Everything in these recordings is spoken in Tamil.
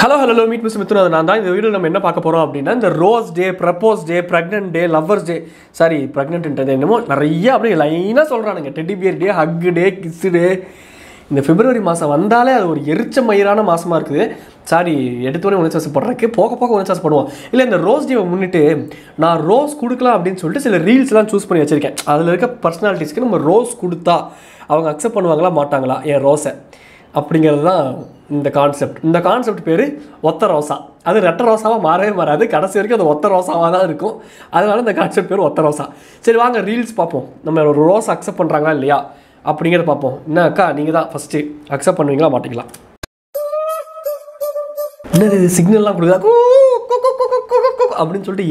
Hello, meet Mr. Mithun. Now, in this video, we will talk about the Rose Day, Propose Day, Pregnant Day, Lovers Day. Sorry, Pregnant Day. We will talk about Teddy Bear Day, Hug Day, Kiss Day. In February, we will talk about the Sorry, எடுத்தோனே உணர்ச்சி பண்றக்கே போக உணர்ச்சி பண்ணுவோம். இல்ல இந்த ரோஸ் டேவை முன்னிட்டு நான் ரோஸ் கொடுக்கலாம் அப்படினு சொல்லிட்டு சில ரீல்ஸ் எல்லாம் चूஸ் பண்ணி வச்சிருக்கேன். அதுல இருக்க पर्सனாலிட்டிஸ்க்கு நம்ம ரோஸ் கொடுத்தா அவங்க அக்செப்ட் பண்ணுவாங்களா மாட்டாங்களா? ஏ ரோஸை அப்படிங்கிறது தான் இந்த கான்செப்ட். இந்த கான்செப்ட் பேரு ஒத்த ரோஸா. அது ரெட்ட ரோஸாவா மாறவே மாறாது. கடைசி வரைக்கும் அது ஒத்த ரோஸாவா தான் இருக்கும். அதனால இந்த கான்செப்ட் பேரு ஒத்த ரோஸா. சரி வாங்க ரீல்ஸ் பாப்போம். நம்ம ஒரு ரோஸ் அக்செப்ட் பண்றாங்களா இல்லையா அப்படிங்கறத பாப்போம். என்ன அக்கா நீங்க தான் ஃபர்ஸ்ட் அக்செப்ட் பண்ணுவீங்களா மாட்டீங்களா? The signal is like,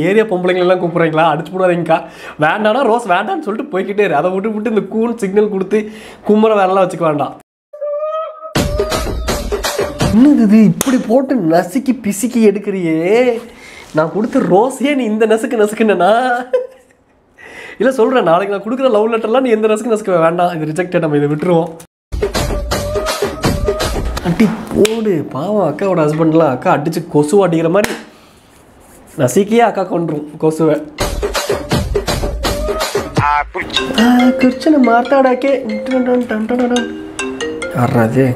area pumping like Kupranka, Adpuranka, Vandana, Rose Vandan, sold to Poikit, other would put in the cool signal Kurti, Kumara Valla Chikanda. Put important Nasiki Pisiki Edicri, eh? Now put the Rose in the Nasakanasakana. Illa sold an article, could a love letter in the Nasakanasakana and rejected a military. Auntie, poor, poor, Akka and husband la, Akka, addichu kosuva adigira mari. Nasikiya Akka kondru kosuva. Kirchana maatadake. Arraje.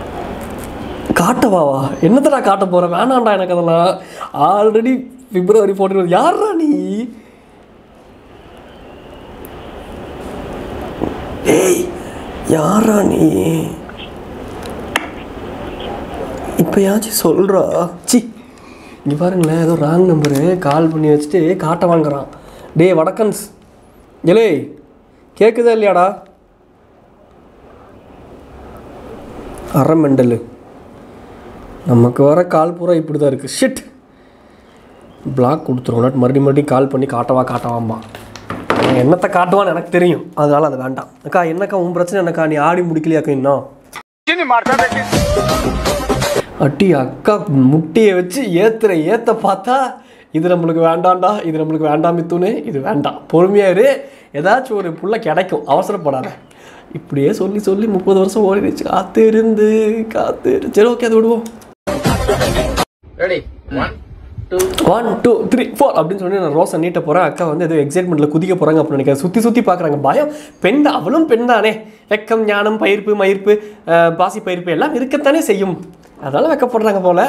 Katava. Another Katabora, Anna Dinakala. Already February reported with Yarani. Hey, Yarani. இப்பயாச்சு சொல்றா சி இங்க பாருங்க ஏதோ ராங் நம்பர் கால் பண்ணி வச்சிட்டு காட்ட வாங்குறான் டேய் வடக்கன்ஸ் ஏலே கேக்குதா இல்லையாடா அரமண்டல் நமக்கு வர கால் பூரா இப்படி தான் இருக்கு ஷிட் பிளாக் கொடுத்துறோம்ல மறுபடி கால் பண்ணி காட்டவா என்னத்த காட்டுவான்னு எனக்கு தெரியும் அதனால அது வேண்டாம் அக்கா என்னக்கா உன் பிரச்சனை என்னக்கா நீ ஆடி முடிக்கலையாக்கா இன்னும் என்ன மாட்டாதே அட்டி அக்கா முட்டியை வச்சு ஏத்த பார்த்தா இது நமக்கு வேண்டாம்டா இது நமக்கு வேண்டாம் மிதுனே இது வேண்டாம் பொறுமையா இரு ஏதாச்சும் ஒரு புள்ள கிடைக்கும் அவசரப்படாத இப்படியே சொல்லி 30 வருஷம் ஓடிடுச்சு காத்து இருந்து சரி ஓகே அது விடுவோம் ரெடி 1 2 3 4 அப்படினு சொன்னா நான் ரோஸ் அண்ணிட்ட போறேன் அக்கா வந்து ஏதோ எக்ஸைட்மென்ட்ல குதிக்க போறாங்க அப்படி நினைக்கிறேன் சுத்தி பார்க்கறாங்க பயம் பெண்ட அவளும் பெண்தானே வெக்கம் ஞானம் மயிர்ப்பு பாசி பயிர்ப்பு எல்லாம் இருக்கத்தானே செய்யும் அதனால வெக்கப் போடுறாங்க போல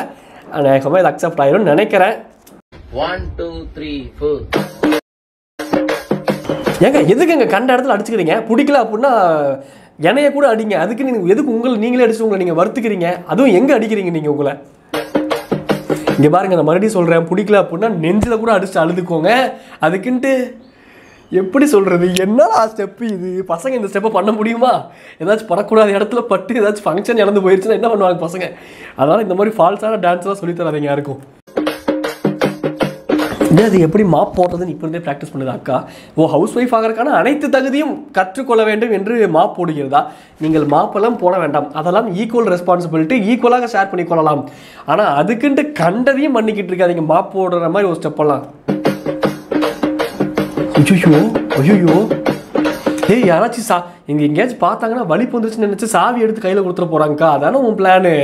அநேகமா இது அக்செப்ட் ஆயிரும் நினைக்கிறேன் 1 2 3 4 ஏங்க எதுக்குங்க கண்ட இடத்துல அடிச்சுக்கிறீங்க பிடிக்கல அப்படினா எனைய கூட அடிங்க அதுக்கு நீங்க எதுக்கு உங்களை நீங்களே அடிச்சு உங்களை நீங்க வறுத்துக்கிறீங்க அதுவும் எங்க அடிக்கிறீங்க நீங்க உங்களை இங்க பாருங்க நான் மறுபடியும் சொல்றேன் பிடிக்கல அப்படினா நெஞ்சில கூட அடிச்சு அழுதுக்கோங்க அதுக்கின்ட்டு எப்படி சொல்றது என்ன ஸ்டெப் இது பசங்க இந்த ஸ்டெப்பை பண்ண முடியுமா ஏதாச்சும் படக்கூடாத இடத்துல பட்டு ஏதாச்சும் ஃபங்க்ஷன் நடந்து போயிருச்சுன்னா என்ன பண்ணுவாங்க பசங்க அதனால இந்த மாதிரி ஃபால்ஸான டான்ஸ்லாம் சொல்லி தராதீங்க யாருக்கும் இது எப்படி மாப் போடுறதுன்னு இப்போ இருந்தே பிராக்டிஸ் பண்ணுது அக்கா ஓ ஹவுஸ் ஒய்ஃப் ஆகிறதுக்கான அனைத்து தகுதியும் கற்றுக்கொள்ள வேண்டும் என்று மாப் போடுகிறதா நீங்கள் மாப்பெல்லாம் போட வேண்டாம் அதெல்லாம் ஈக்குவல் ரெஸ்பான்சிபிலிட்டி ஈக்குவலாக ஷேர் பண்ணிக்கொள்ளலாம் ஆனால் அதுக்குன்ட்டு கண்டதையும் பண்ணிக்கிட்டு இருக்காதிங்க மாப் போடுற மாதிரி ஒரு ஸ்டெப்பெல்லாம் ஐயோ ஏய் யாராச்சும் இங்கே எங்கேயாச்சும் பார்த்தாங்கன்னா வலிப்பு வந்துருச்சுன்னு நினச்சி சாவி எடுத்து கையில் கொடுத்துட போகிறாங்கக்கா அதானே உன் பிளானு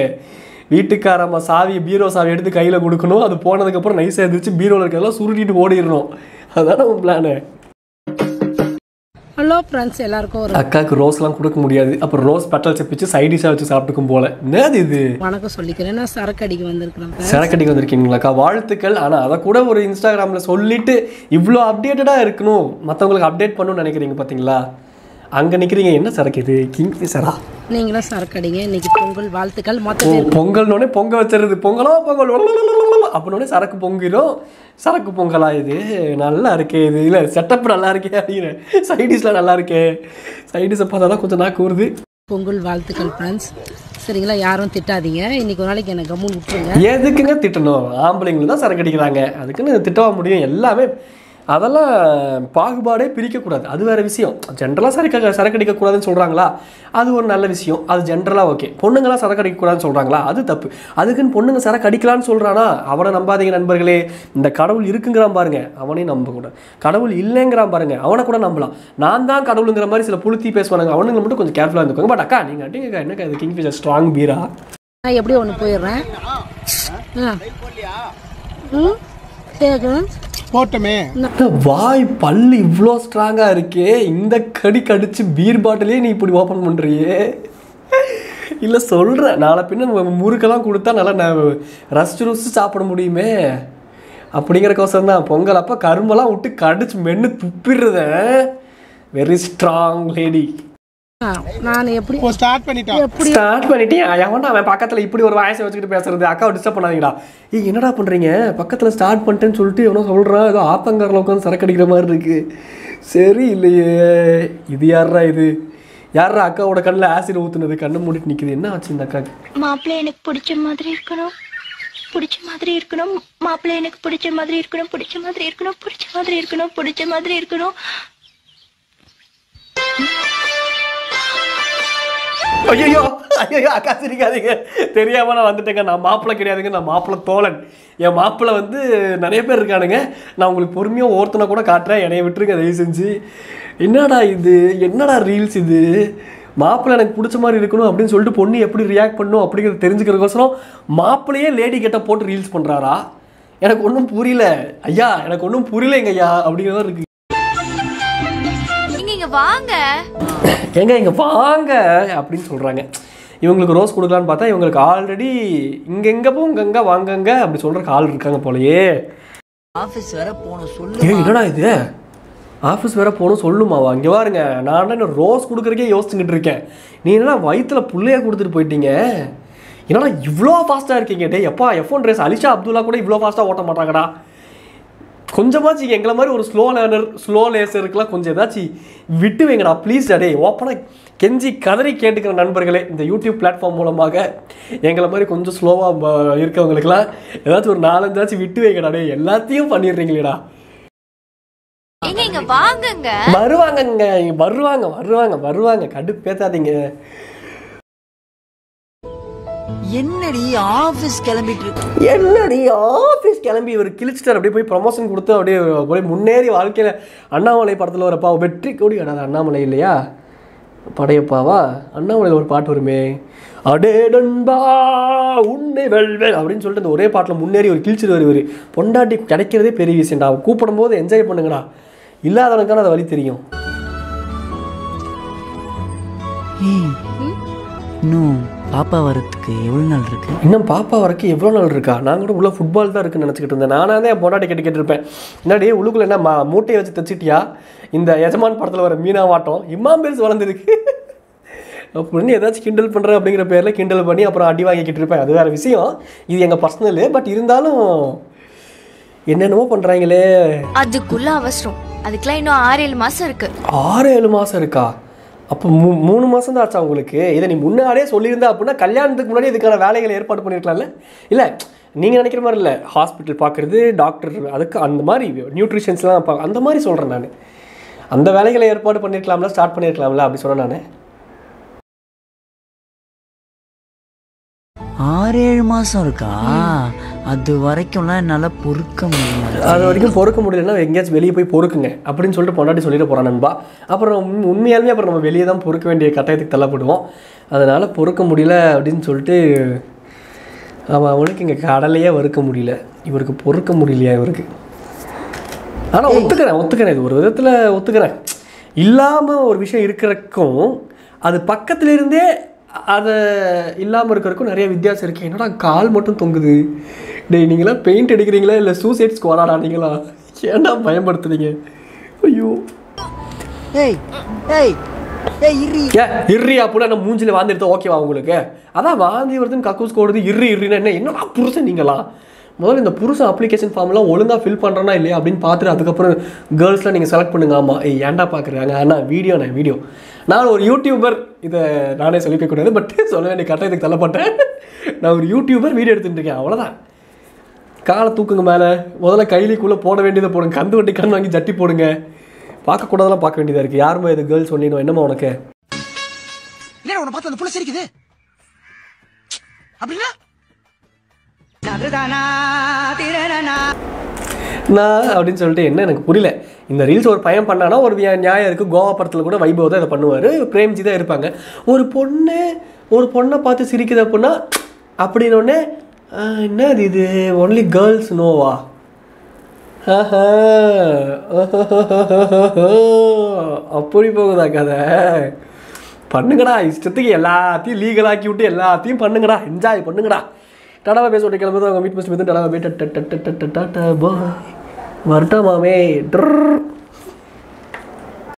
வீட்டுக்காரம்மா பீரோ சாவி எடுத்து கையில் கொடுக்கணும் அது போனதுக்கப்புறம் நைஸாக எழுந்திரிச்சு பீரோவில் இருக்கிறதெல்லாம் சுருட்டிட்டு ஓடிடணும் அதானே உன் பிளானு ஹலோ ஃப்ரெண்ட்ஸ் எல்லாருக்கும் ஒரு அக்காக்கு ரோஸ்லாம் கொடுக்க முடியாது அப்புறம் ரோஸ் பெட்டல்ஸை பிச்சு சைட் டிஷ்ஷாக வச்சு சாப்பிட்டுக்கும் போல என்னது இது வணக்கம் சொல்லிக்கிறேன் நான் சரக்கடிக்கு வந்திருக்கீங்களாக்கா வாழ்த்துக்கள் ஆனால் அதை கூட ஒரு இன்ஸ்டாகிராமில் சொல்லிட்டு இவ்வளோ அப்டேட்டடாக இருக்கணும் மற்றவங்களுக்கு அப்டேட் பண்ணணும்னு நினைக்கிறீங்க பார்த்தீங்களா அங்கே நிற்கிறீங்க என்ன சரக்கு இது கிங்ஃபிஷரா நீங்களும் சரக்கடிங்க இன்னைக்கு பொங்கல் வாழ்த்துக்கள் மொத்தம் பொங்கல்னோடனே பொங்க வச்சிருது பொங்கல் அப்படின்னோடனே சரக்கு பொங்கிடும் சரக்கு பொங்கலா இது நல்லா இருக்கே இது இல்லை செட்டப் நல்லா இருக்கே அப்படிங்கிறேன் சைடிஷ்லாம் நல்லா இருக்கே சைடிஷை பார்த்தா தான் கொஞ்சம் நான் கூறுது பொங்கல் வாழ்த்துக்கள் ஃப்ரெண்ட்ஸ் சரிங்களா, யாரும் திட்டாதீங்க. இன்னைக்கு ஒரு நாளைக்கு எனக்கு கம்முன்னு விட்டுருங்க. எதுக்குங்க திட்டணும், ஆம்பளைங்களும் தான் சரக்கு அடிக்கிறாங்க, அதுக்குன்னு திட்டவா முடியும்? எல்லாமே அதெல்லாம் பாகுபாடே பிரிக்கக்கூடாது, அது வேறு விஷயம். ஜென்ரலாக சரக்கு அடிக்கக்கூடாதுன்னு சொல்கிறாங்களா, அது ஒரு நல்ல விஷயம், அது ஜென்ரலாக ஓகே. பொண்ணுங்களாம் சரக்கு அடிக்கக்கூடாதுன்னு சொல்கிறாங்களா, அது தப்பு. அதுக்குன்னு பொண்ணுங்க சரக்கு அடிக்கலான்னு சொல்கிறானா, அவனை நம்பாதீங்க நண்பர்களே. இந்த கடவுள் இருக்குங்கிறான் பாருங்கள், அவனையும் நம்பக்கூடாது. கடவுள் இல்லைங்கிறான் பாருங்கள், அவனை கூட நம்பலாம். நான் தான் கடவுளுங்கிற மாதிரி சில புழுத்தி பேசுவாங்க, அவனுங்களை மட்டும் கொஞ்சம் கேர்ஃபுல்லாக இருந்துக்கோங்க. பட் அக்கா நீங்கள் அடிங்க, என்னக்கா இது கிங் ஃபிஷர் ஸ்ட்ராங் பீரா? நான் எப்படி ஒன்று போயிடுறேன். போட்டமே வாய் பல்லு இவ்வளோ ஸ்ட்ராங்காக இருக்கே, இந்த கடி கடிச்சு பீர் பாட்டிலே நீ இப்படி ஓப்பன் பண்ணுறியே. இல்லை சொல்கிறேன், நாளை பின்ன முறுக்கெல்லாம் கொடுத்தா நல்லா நான் ரசிச்சு ருசிச்சு சாப்பிட முடியுமே அப்படிங்கிறக்கோசரம் தான். பொங்கல் அப்போ கரும்பெல்லாம் விட்டு கடிச்சு மென்று துப்பிடுறத. Very strong lady. நான் எப்படி ஸ்டார்ட் பண்ணிட்டேன் அவன் பக்கத்தில் இப்படி ஒரு வாய்ஸை வச்சுக்கிட்டு பேசுறது, அக்காவை டிஸ்டர்ப் பண்ணாதீங்கடா. ஏய் என்னடா பண்ணுறீங்க, பக்கத்தில் ஸ்டார்ட் பண்ணிட்டேன்னு சொல்லிட்டு எவ்வளோ சொல்கிறான், ஏதோ ஆப்பங்காரில் உட்காந்து சரக்கு அடிக்கிற மாதிரி இருக்குது. சரி இல்லையே, இது யாரா, இது யாரா அக்காவோட கண்ணில் ஆசிட் ஊற்றுனது, கண்ணை மூடிட்டு நிற்கிது. என்ன ஆச்சு இந்த அக்காவுக்கு? மாப்பிள்ளை எனக்கு பிடிச்ச மாதிரி இருக்கணும், பிடிச்ச மாதிரி இருக்கணும், மாப்பிள்ளை எனக்கு பிடிச்ச மாதிரி இருக்கணும், பிடிச்ச மாதிரி இருக்கணும், பிடிச்ச மாதிரி இருக்கணும், பிடிச்ச மாதிரி இருக்கணும். ஐயோ ஐயோ அக்கா சிரிக்காதீங்க, தெரியாமல் நான் வந்துட்டேங்க. நான் மாப்பிள்ளை கிடையாதுங்க, நான் மாப்பிள்ளை தோழன். என் மாப்பிள்ளை வந்து நிறைய பேர் இருக்கானுங்க, நான் உங்களுக்கு பொறுமையாக ஒருத்தனை கூட காட்டுறேன். என்னைய விட்டுருங்க தயவு செஞ்சு. என்னடா இது, என்னடா ரீல்ஸ் இது? மாப்பிள்ளை எனக்கு பிடிச்ச மாதிரி இருக்கணும் அப்படின்னு சொல்லிட்டு பொண்ணு எப்படி ரியாக்ட் பண்ணணும் அப்படிங்கிறத தெரிஞ்சுக்கிறதுக்கோசரம் மாப்பிள்ளையே லேடி கிட்ட போட்டு ரீல்ஸ் பண்ணுறாரா? எனக்கு ஒன்றும் புரியல ஐயா, எனக்கு ஒன்றும் புரியலைங்க ஐயா அப்படிங்கிறதா இருக்கு. வாங்க எங்க இங்கே வாங்க அப்படின்னு சொல்கிறாங்க. இவங்களுக்கு ரோஸ் கொடுக்கலான்னு பார்த்தா இவங்களுக்கு ஆல்ரெடி இங்கெங்கே போங்கங்க வாங்கங்க அப்படி சொல்கிறக்கு ஆள் இருக்காங்க போலையே. ஆஃபீஸ் வேற போகணும் சொல்லு. என்னடா இது, ஆஃபீஸ் வேற போகணும் சொல்லுமாவா? இங்கே பாருங்க, நான் என்ன ரோஸ் கொடுக்குறக்கே யோசிச்சுக்கிட்டு இருக்கேன், நீ என்னடா வயிற்றுல பிள்ளையாக கொடுத்துட்டு போயிட்டீங்க, என்னடா இவ்வளோ ஃபாஸ்ட்டாக இருக்கீங்க. டே எப்பா எஃபோன் ரேஸ் அலிஷா அப்துல்லா கூட இவ்வளோ ஃபாஸ்ட்டாக ஓட்ட மாட்டாங்கடா. கொஞ்சமாச்சு எங்களை மாதிரி ஒரு ஸ்லோ லேர்னர் ஸ்லோ லேசருக்குலாம் கொஞ்சம் ஏதாச்சும் விட்டு வைங்கடா ப்ளீஸ். அடே ஓப்பனாக கெஞ்சி கதறி கேட்டுக்கிற நண்பர்களே, இந்த யூடியூப் பிளாட்ஃபார்ம் மூலமாக எங்களை மாதிரி கொஞ்சம் ஸ்லோவாக இருக்கவங்களுக்குலாம் ஏதாச்சும் ஒரு நாலஞ்சாச்சும் விட்டு வைங்கடா. டே எல்லாத்தையும் பண்ணிடுறீங்களேடா. வருவாங்கங்க, வருவாங்க வருவாங்க வருவாங்க, கடுப்பேத்தாதீங்க. என்னடி ஆஃபீஸ் கிளம்பிட்டு, என்னடி ஆஃபீஸ் கிளம்பி ஒரு கிழிச்சிட்டார். அப்படியே போய் ப்ரமோஷன் கொடுத்து அப்படியே போய் முன்னேறி வாழ்க்கையில் அண்ணாமலை படத்தில் வரப்பா வெற்றி கோடி. அடாது அண்ணாமலை இல்லையா, படையப்பாவா? அண்ணாமலையில் ஒரு பாட்டு வருமே, அடே நண்பா உன்னை வெல்வேன் அப்படின்னு சொல்லிட்டு அந்த ஒரே பாட்டில் முன்னேறி ஒரு கிழிச்சிட்டு வருவார். பொண்டாட்டி கிடைக்கிறதே பெரிய விஷயம்டா, கூப்பிடும் போது என்ஜாய் பண்ணுங்கடா, இல்லாதவனுக்கான அது வழி தெரியும். இன்னும் பாப்பா வரத்துக்கு எவ்வளோ நாள் இருக்கு? இன்னும் பாப்பா வரக்கு எவ்வளோ நாள் இருக்கா? நான் கூட உள்ள ஃபுட்பால் தான் இருக்குன்னு நினச்சிக்கிட்டு இருந்தேன். நானாக தான் என் பொண்டாட்டி கேட்டுக்கிட்டு இருப்பேன், என்னடி உள்ளுக்குள்ள என்ன மூட்டையை வச்சு தச்சிட்டியா, இந்த எஜமான் படத்தில் வர மீனாவாட்டம் இம்மாம் பேர் வளர்ந்துருக்கு அப்படின்னு ஏதாச்சும் கிண்டல் பண்ணுற அப்படிங்கிற பேரில் கிண்டல் பண்ணி அப்புறம் அடி வாங்கிக்கிட்டு இருப்பேன். அது வேறு விஷயம், இது எங்கள் பர்சனலு. பட் இருந்தாலும் என்னென்னமோ பண்ணுறாங்களே, அதுக்குள்ள அவசரம். அதுக்கெல்லாம் இன்னும் 6-7 மாதம் இருக்கு. 6-7 மாதம் இருக்கா? அப்போ 3 மாதம் தான் ஆச்சா உங்களுக்கு? இதை நீ முன்னாடியே சொல்லியிருந்தா அப்படின்னா கல்யாணத்துக்கு முன்னாடி இதுக்கான வேலைகளை ஏற்பாடு பண்ணியிருக்கலாம்ல. இல்லை நீங்கள் நினைக்கிற மாதிரி இல்லை, ஹாஸ்பிட்டல் பார்க்குறது, டாக்டர், அதுக்கு அந்த மாதிரி நியூட்ரிஷன்ஸ்லாம் பார்க்க அந்த மாதிரி சொல்கிறேன் நான். அந்த வேலைகளை ஏற்பாடு பண்ணியிருக்கலாம்ல, ஸ்டார்ட் பண்ணியிருக்கலாம்ல அப்படி சொன்னேன் நான். 6-7 மாதம் இருக்கா? அது வரைக்கும்லாம் என்னால் பொறுக்க முடியாது. அது வரைக்கும் பொறுக்க முடியலன்னா எங்கேயாச்சும் வெளியே போய் பொறுக்குங்க அப்படின்னு சொல்லிட்டு பொண்டாட்டி சொல்லிட்டு போகிறான் நண்பா. அப்புறம் உண்மையாலுமே அப்புறம் நம்ம வெளியே தான் பொறுக்க வேண்டிய கட்டாயத்துக்கு தள்ளப்படுவோம். அதனால் பொறுக்க முடியல அப்படின்னு சொல்லிட்டு அவன் அவனுக்கு இங்கே கடலையே வறுக்க முடியல, இவருக்கு பொறுக்க முடியலையா இவருக்கு. ஆனால் ஒத்துக்கிறேன், இது ஒரு விதத்தில் ஒத்துக்கிறேன். இல்லாமல் ஒரு விஷயம் இருக்கிறக்கும் அது பக்கத்துலேருந்தே அதை இல்லாமல் இருக்கிறதுக்கும் நிறைய வித்தியாசம் இருக்குது. என்னோட கால் மட்டும் தொங்குது. டே நீங்களாம் பெயிண்ட் அடிக்கிறீங்களா இல்லை சூசைட் ஸ்குவாடாடா? நீங்களா ஏன்டா பயன்படுத்துறீங்க? ஐயோ இர்ரி அப்படின்னா நான் மூஞ்சில் வாந்தி எடுத்தா ஓகேவா உங்களுக்கு? அதான் வாந்தி வருதுன்னு கக்கூஸ் கோடுது, இர்ரின்னா என்ன என்னடா புருஷன் நீங்களா? முதல்ல இந்த புருஷன் அப்ளிகேஷன் ஃபார்ம்லாம் ஒழுங்காக ஃபில் பண்ணுறேன்னா இல்லையா அப்படின்னு பார்த்துட்டு அதுக்கப்புறம் கேர்ள்ஸ்லாம் நீங்கள் செலக்ட் பண்ணுங்க. ஆமாம் ஏன்டா பார்க்குறாங்க? ஆனால் வீடியோ நான் ஒரு யூடியூபர், இதை நானே சொல்லிக்கக்கூடாது, பட் சொல்ல வேண்டிய கரெக்டாக இதுக்கு தள்ளப்பட்டேன். நான் ஒரு யூடியூபர் வீடியோ எடுத்துகிட்டு இருக்கேன், அவ்வளோதான். காலை தூக்குங்க மேலே, முதல்ல கைலிக்குள்ளே போட வேண்டியதை போடுங்க, கந்து வட்டி கண் வாங்கி ஜட்டி போடுங்க, பார்க்கக்கூடாதெல்லாம் பார்க்க வேண்டியதாக இருக்குது. யாருமே இது கேர்ள்ஸ் ஒன்றினோம், என்னம்மா உனக்கு உன்னை பார்த்து அந்த புள்ள சிரிக்குது அப்படின்னா நான் அப்படின்னு சொல்லிட்டு என்ன எனக்கு புரியல. இந்த ரீல்ஸ் ஒரு பையன் பண்ணானா ஒரு நியாயம் இருக்குது. கோவா படத்தில் கூட வைபவ தான் இதை பண்ணுவார், பிரேம்ஜி தான் இருப்பாங்க. ஒரு பொண்ணை பார்த்து சிரிக்குது அப்படின்னா அப்படின்னோடனே என்ன அது இது ஒன்லி கேர்ள்ஸ் நோவா அப்படி போகுதா கதை? பண்ணுங்கடா, இஷ்டத்துக்கு எல்லாத்தையும் லீகலாக்கி விட்டு எல்லாத்தையும் பண்ணுங்கடா, என்ஜாய் பண்ணுங்கடா. டடாவை பேச விட்டு கிளம்புறது அவங்க மீட் பண்ணி டடாவை போய் டாட்டா பாய் வரட்டா மாமே.